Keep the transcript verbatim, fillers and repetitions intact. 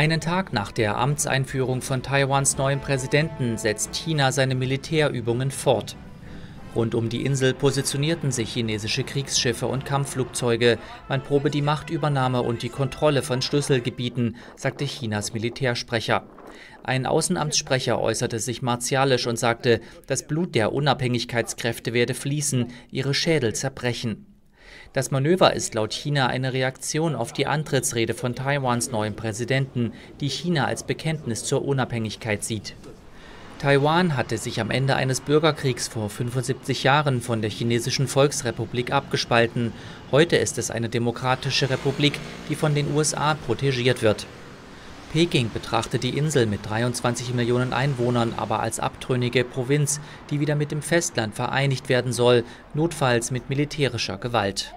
Einen Tag nach der Amtseinführung von Taiwans neuem Präsidenten setzt China seine Militärübungen fort. Rund um die Insel positionierten sich chinesische Kriegsschiffe und Kampfflugzeuge. Man probe die Machtübernahme und die Kontrolle von Schlüsselgebieten, sagte Chinas Militärsprecher. Ein Außenamtssprecher äußerte sich martialisch und sagte, das Blut der Unabhängigkeitskräfte werde fließen, ihre Schädel zerbrechen. Das Manöver ist laut China eine Reaktion auf die Antrittsrede von Taiwans neuem Präsidenten, die China als Bekenntnis zur Unabhängigkeit sieht. Taiwan hatte sich am Ende eines Bürgerkriegs vor fünfundsiebzig Jahren von der chinesischen Volksrepublik abgespalten. Heute ist es eine demokratische Republik, die von den U S A protegiert wird. Peking betrachtet die Insel mit dreiundzwanzig Millionen Einwohnern aber als abtrünnige Provinz, die wieder mit dem Festland vereinigt werden soll, notfalls mit militärischer Gewalt.